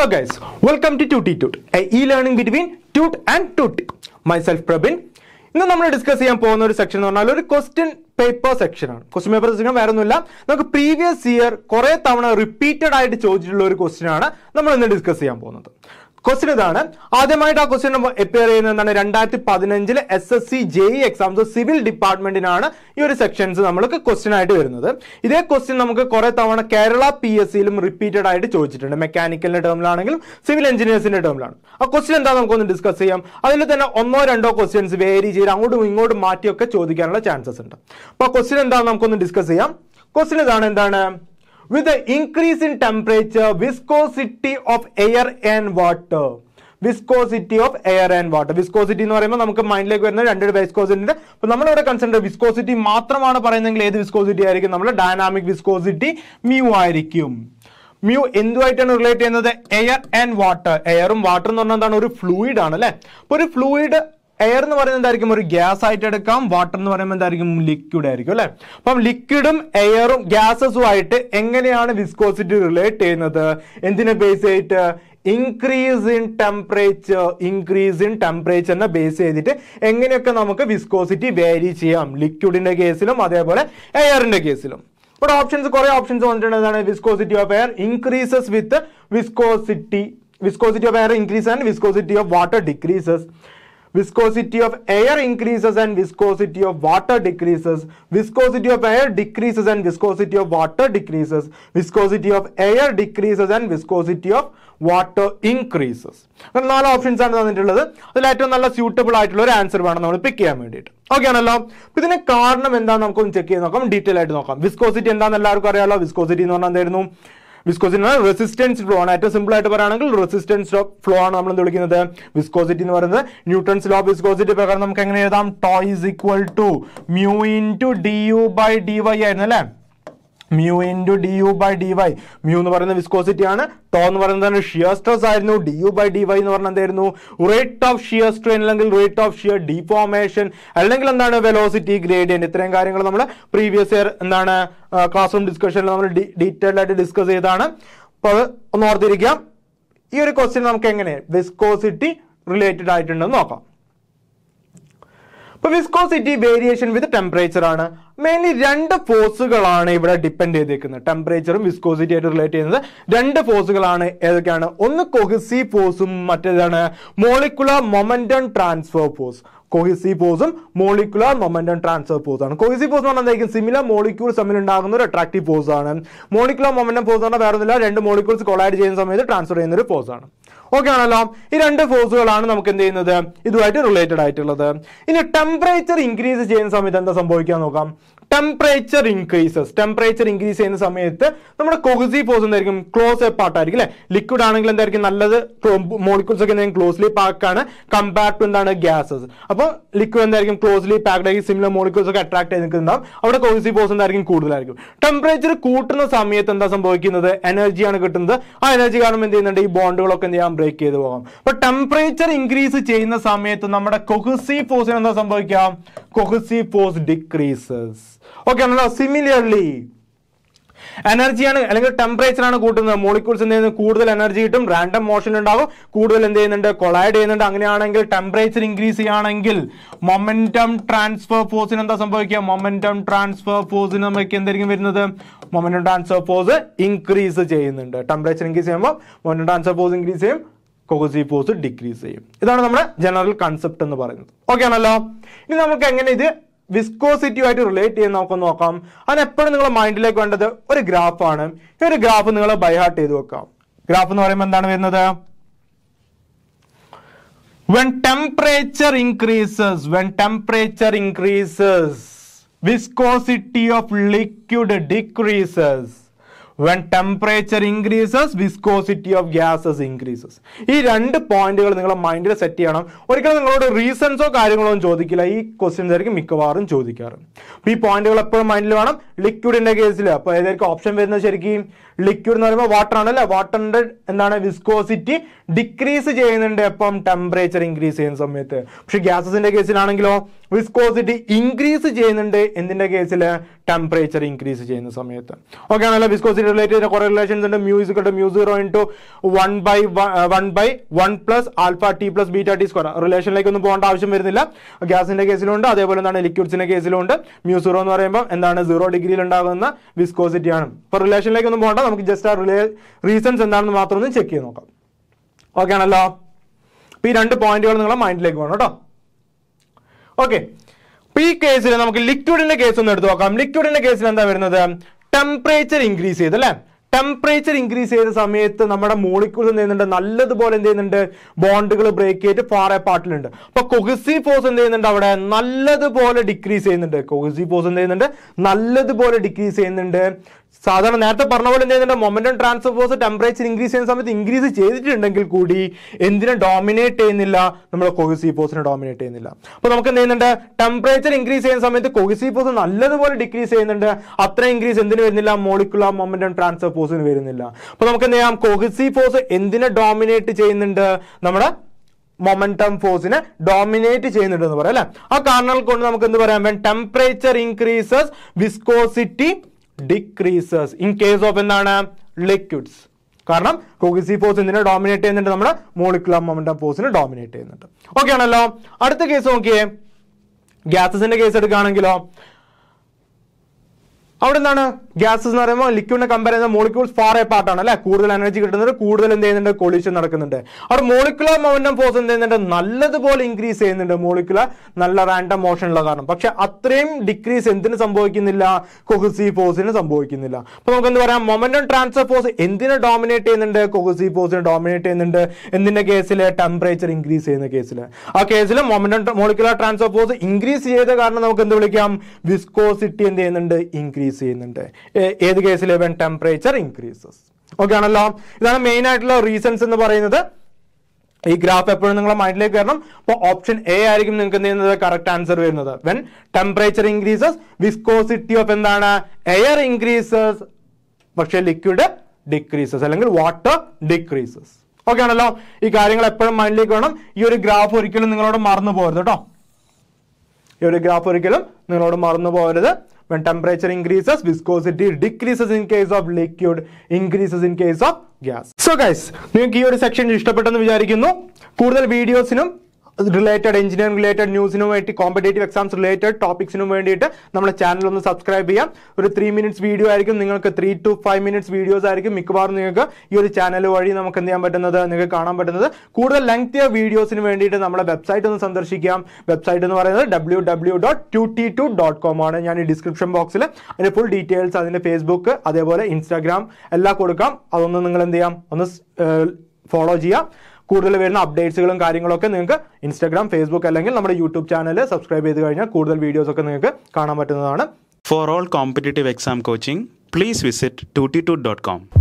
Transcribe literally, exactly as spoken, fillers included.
Hello guys, welcome to Tuteetute, a e-learning between Tute and Tutti. Myself Prabin. Now we will discuss a section of question paper section. Question paper section is previous year, repeated question. We will discuss question is Adamaita question appear in twenty fifteen S S C J E E exams civil department in Anna, your sections number question I do another. This question number Koratavana Kerala P S C repeated I chose it mechanical term, civil engineers in a term. A question that I'm going to discuss him other than one more and questions very Matio chances. But question that I'm going to discuss him. Question is with the increase in temperature, viscosity of air and water. Viscosity of air and water. Viscosity in our mind like one hundred viscosity. But we consider viscosity matram viscosity dynamic viscosity mu iricum. Mu induitan relate to air and water. Air and water is a fluid. But a fluid air is gas and water is liquid. So, liquid and air and gases are viscosity related to the increase in temperature. Increase in temperature is based on the viscosity varies. Liquid in the case and air in the case. But options are options on viscosity of air increases with viscosity. Viscosity of air increases and viscosity of water decreases. Viscosity of air increases and viscosity of water decreases. Viscosity of air decreases and viscosity of water decreases. Viscosity of air decreases and viscosity of water increases. Now, all options are the suitable answer. We pick it. Okay, now we will check in detail. Viscosity and viscosity. Viscosity is resistance flow. It's simple resistance flow. Viscosity is Newton's law of viscosity. Tau is equal to mu into du by dy. Mu into du by dy. Mu is viscosity. Tau is shear stress. Du by dy is rate of shear strain, rate of shear deformation, velocity gradient. Previous year Uh, classroom discussion we will detailed discuss this. But this question is viscosity related item. But viscosity variation with temperature mainly two forces are dependent on temperature and viscosity related two forces are one cohesive force and molecular momentum transfer force. Cohesive force and molecular momentum transfer force. Cohesive force is similar molecules are attractive force. Molecular momentum force is two molecules collide and transfer force. Okay, these two forces are related. If temperature increases, temperature increases. Temperature increases in the samyate. Namada cohesive force and close apart. Liquid angle and molecules are closely packed compared to gases. So, liquid and closely packed similar molecules are attracted. Cohesive force and temperature is samyate energy and energy and bond break. But temperature increases in the samyate. Namada cohesive force and the cohesive force decreases. Okay, now similarly, energy and temperature and molecules and energy random motion and collide and temperature increase momentum transfer force in the momentum transfer force in the momentum transfer force increase temperature increase momentum transfer force increase cohesive force decrease. This is the general concept. Okay, now we viscosity relate to and apparently mind like under the graph on here a graph in the by heart. Graph on when temperature increases, when temperature increases, viscosity of liquid decreases. When temperature increases, viscosity of gases increases. These two points you set mind. If you have reasons or these questions are asked. These points are mind. Liquid in the case. Option liquid water. Water and viscosity decrease. Temperature increase. Gases in the case. viscosity increase in the case temperature increase. Okay, viscosity related correlations and mu is equal to mu zero into one by one by one plus alpha t plus beta t square. Relation like gas in the case liquids in the case mu zero and zero degree viscosity. For relation like on just our reasons and check. Okay, now P two point mind like one. Okay. P case is liquid in the case. Liquid in the case is temperature increase. Temperature increase is the molecules and bond break far apart. But cohesive force is the decrease. Cohesive force is the decrease. Sadhana Natha Parnaval and then the momentum transfer force, temperature increase and something increases chased in Dunkel Kudi, Indian dominate Nilla, number of cohesive force and dominate Nilla. But then temperature increase and some of the cohesive force and another decrease and after increase in the Nilla molecular momentum transfer force in Virinilla. But then they are cohesive force in the dominate chain and number. Momentum force in a dominate chain. A carnal condom temperature increases, viscosity decreases in case of liquids. Because cohesive force dominate and molecular momentum force dominate. Okay, now the case okay. Gases in the case of gases and liquid compare molecules far apart. Cool energy and collision. Or molecular momentum force and then null increase in the molecular null random motion. But a decrease in the cohesive force in some boikinilla. But momentum transfer force in the dominate and the cohesive force and dominate and the case temperature increase in the case. A case momentum molecular transfer force increase the viscosity and increase. In either case, eleven temperature increases. Okay, now the main reasons in the paradigm. This graph is mind option A is correct answer. When temperature increases, viscosity of air increases, but liquid decreases, water decreases. Okay, now this mind this graph curriculum. When temperature increases, viscosity decreases in case of liquid, increases in case of gas. So guys, you this section is videos related engineering related news competitive exams related topics channel subscribe three minutes video three to five minutes videos channel lengthier videos website website w w w dot tuteetute dot com in description box full details Facebook Instagram follow updates on Instagram, Facebook, YouTube channel, subscribe to videos. For all competitive exam coaching, please visit tuteetute dot com.